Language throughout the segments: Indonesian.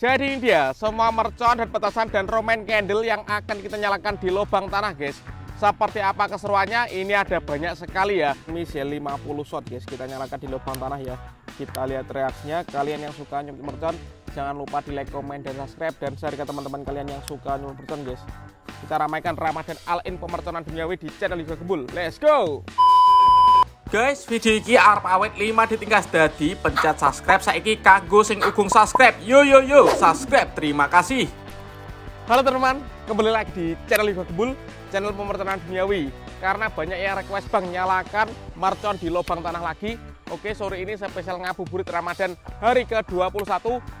Jadi ini dia, semua mercon dan petasan dan roman candle yang akan kita nyalakan di lubang tanah, guys. Seperti apa keseruannya? Ini ada banyak sekali ya. Misalnya 50 shot, guys. Kita nyalakan di lubang tanah ya. Kita lihat reaksinya. Kalian yang suka nyumet mercon, jangan lupa di like, komen, dan subscribe. Dan share ke teman-teman kalian yang suka nyumet mercon, guys. Kita ramaikan Ramadan all-in pemerconan duniawi di channel Yoga Gembul. Let's go! Guys, video ini arep awet 5 ditingkas dadi, pencet subscribe saiki kanggo sing ugung subscribe. Yo yo yo, subscribe. Terima kasih. Halo teman-teman, kembali lagi di channel Yoga Gembul, channel pemerconan duniawi. Karena banyak yang request bang nyalakan mercon di lubang tanah lagi. Oke, sore ini spesial ngabuburit Ramadan hari ke-21,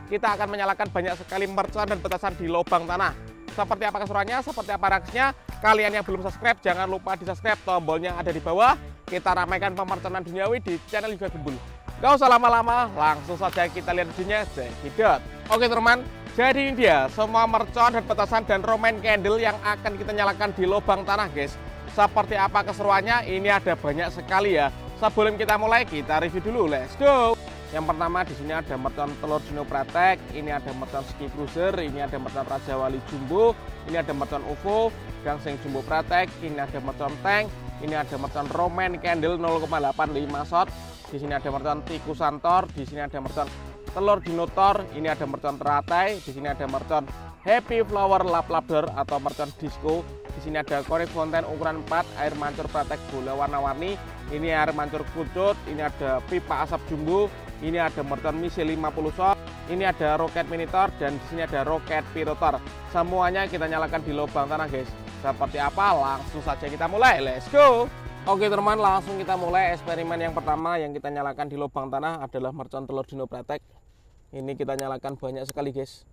kita akan menyalakan banyak sekali mercon dan petasan di lubang tanah. Seperti apa keseruannya, seperti apa reaksinya? Kalian yang belum subscribe, jangan lupa di subscribe, tombolnya ada di bawah. Kita ramaikan pemerconan duniawi di channel Yoga Gembul. Gak usah lama-lama, langsung saja kita lihat videonya, cekidot. Oke teman, jadi ini dia semua mercon dan petasan dan roman candle yang akan kita nyalakan di lubang tanah, guys. Seperti apa keseruannya? Ini ada banyak sekali ya. Sebelum kita mulai, kita review dulu. Let's go. Yang pertama di sini ada mercon telur dino praktek, ini ada mercon ski cruiser, ini ada mercon raja wali jumbo, ini ada mercon UFO, gangsing jumbo praktek, ini ada mercon tank, ini ada mercon roman candle 0,85 shot, di sini ada mercon tikusan tor, di sini ada mercon telur dino tor, ini ada mercon teratai, di sini ada mercon happy flower lap labder atau mercon disco, di sini ada korek fonten ukuran 4, air mancur praktek bola warna-warni, ini air mancur kucut, ini ada pipa asap jumbo. Ini ada mercon misil 50 shot, ini ada roket minitor, dan di sini ada roket pirotor. Semuanya kita nyalakan di lubang tanah, guys. Seperti apa? Langsung saja kita mulai. Let's go. Oke teman, langsung kita mulai eksperimen yang pertama yang kita nyalakan di lubang tanah adalah mercon telur dino praktek. Ini kita nyalakan banyak sekali, guys.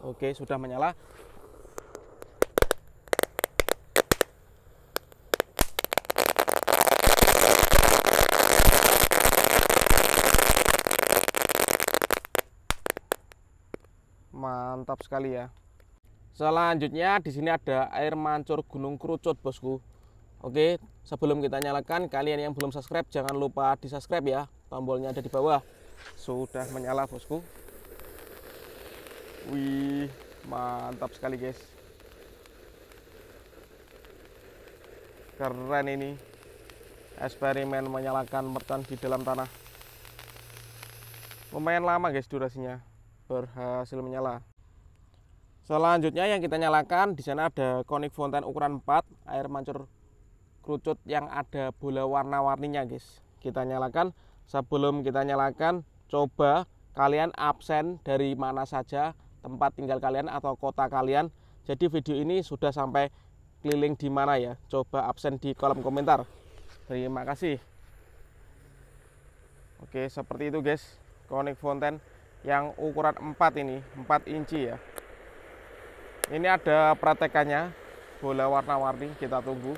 Oke, sudah menyala. Mantap sekali ya. Selanjutnya di sini ada air mancur gunung kerucut, bosku. Oke, sebelum kita nyalakan, kalian yang belum subscribe jangan lupa di subscribe ya. Tombolnya ada di bawah. Sudah menyala, bosku. Wih, mantap sekali, guys. Keren ini. Eksperimen menyalakan mercon di dalam tanah. Lumayan lama, guys, durasinya. Berhasil menyala. Selanjutnya yang kita nyalakan di sana ada konik fonten ukuran 4, air mancur kerucut yang ada bola warna-warninya, guys. Kita nyalakan. Sebelum kita nyalakan, coba kalian absen dari mana saja tempat tinggal kalian atau kota kalian. Jadi video ini sudah sampai keliling di mana ya? Coba absen di kolom komentar. Terima kasih. Oke, seperti itu, guys. Konik fonten yang ukuran 4 ini, 4 inci ya. Ini ada pratekannya, bola warna-warni, kita tunggu.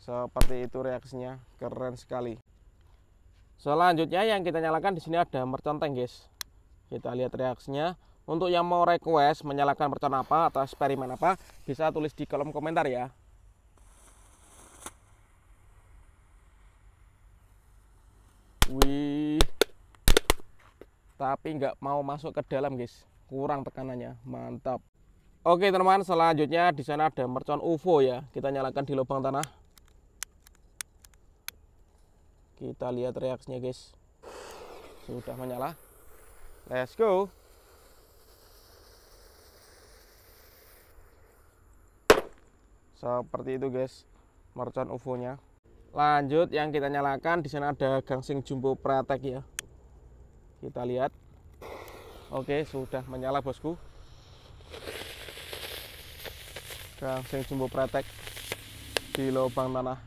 Seperti itu reaksinya, keren sekali. Selanjutnya yang kita nyalakan di sini ada mercon tank, guys. Kita lihat reaksinya. Untuk yang mau request menyalakan mercon apa atau eksperimen apa, bisa tulis di kolom komentar ya. Wih, tapi nggak mau masuk ke dalam, guys. Kurang tekanannya, mantap. Oke teman, selanjutnya di sana ada mercon UFO ya. Kita nyalakan di lubang tanah. Kita lihat reaksinya, guys. Sudah menyala. Let's go. Seperti itu, guys, mercon UFO-nya. Lanjut yang kita nyalakan di sana ada gangsing jumbo praktek ya. Kita lihat. Oke, sudah menyala, bosku. Gangsing jumbo praktek di lubang tanah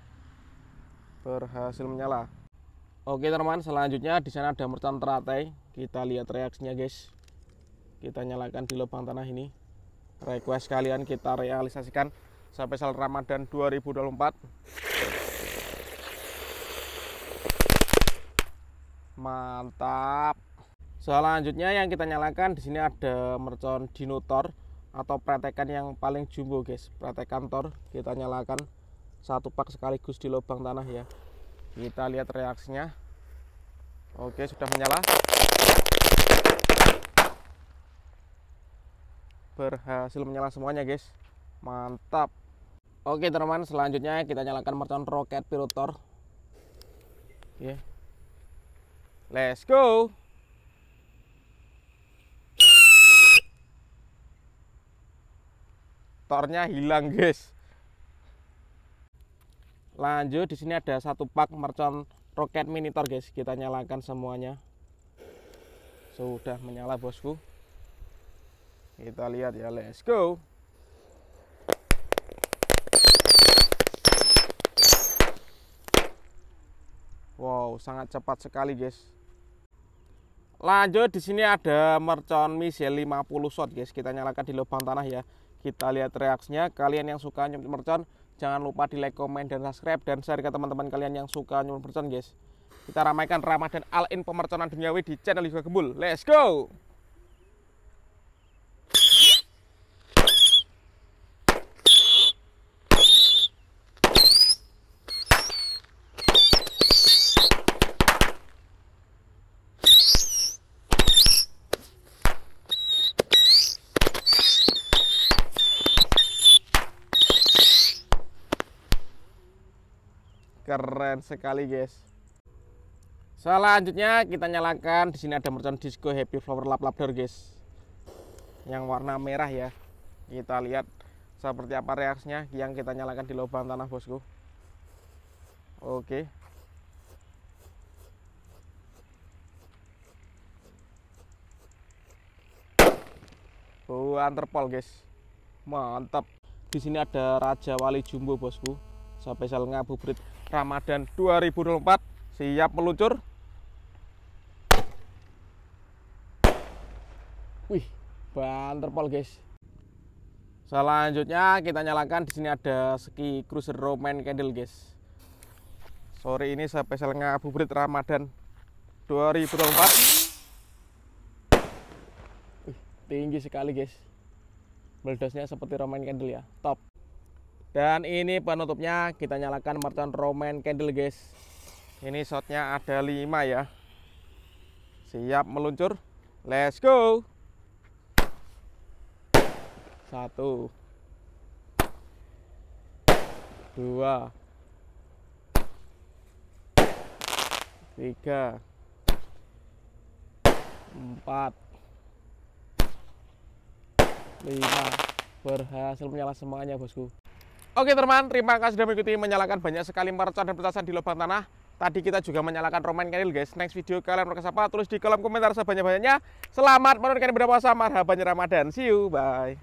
berhasil menyala. Oke teman, selanjutnya di sana ada mercon teratai. Kita lihat reaksinya, guys. Kita nyalakan di lubang tanah ini. Request kalian kita realisasikan sampai sel Ramadan 2024. Mantap. Selanjutnya yang kita nyalakan di sini ada mercon dino tor atau pratekan yang paling jumbo, guys. Pratekan tor kita nyalakan. satu pak sekaligus di lubang tanah ya. Kita lihat reaksinya. Oke, sudah menyala. Berhasil menyala semuanya guys. Mantap. Oke teman-teman, selanjutnya kita nyalakan mercon roket pilotor. Yeah. Let's go. Tornya hilang guys. Lanjut, di sini ada satu pak mercon roket minitor guys. Kita nyalakan semuanya. Sudah menyala bosku. Kita lihat ya, let's go. Wow, sangat cepat sekali guys. Lanjut, di sini ada mercon misil 50 shot guys. Kita nyalakan di lubang tanah ya. Kita lihat reaksinya. Kalian yang suka nyumit mercon, jangan lupa di like, komen, dan subscribe, dan share ke teman-teman kalian yang suka nyumit mercon guys. Kita ramaikan Ramadan all-in pemerconan duniawi di channel Yoga Gembul. Let's go. Keren sekali guys. Selanjutnya kita nyalakan, di sini ada mercon disco happy flower labrador guys, yang warna merah ya. Kita lihat seperti apa reaksinya yang kita nyalakan di lubang tanah bosku. Oke. Buah terpol guys. Mantap. Di sini ada raja wali jumbo bosku. Spesial ngabuburit Ramadan 2024 siap meluncur. Wih, banterpol guys. Selanjutnya kita nyalakan, di sini ada ski cruiser roman candle guys. Sore ini spesial ngabuburit Ramadan 2024. Wih, tinggi sekali guys. Meledasnya seperti roman candle ya. Top. Dan ini penutupnya, kita nyalakan mercon roman candle guys. Ini shotnya ada 5 ya. Siap meluncur. Let's go. 1 2 3 4 5. Berhasil menyala semuanya bosku. Oke teman, terima kasih sudah mengikuti menyalakan banyak sekali mercon dan petasan di lubang tanah. Tadi kita juga menyalakan roman candle guys. Next video kalian mereka apa? Tulis di kolom komentar sebanyak-banyaknya. Selamat menunaikan ibadah puasa, marhaban Ramadan. See you, bye.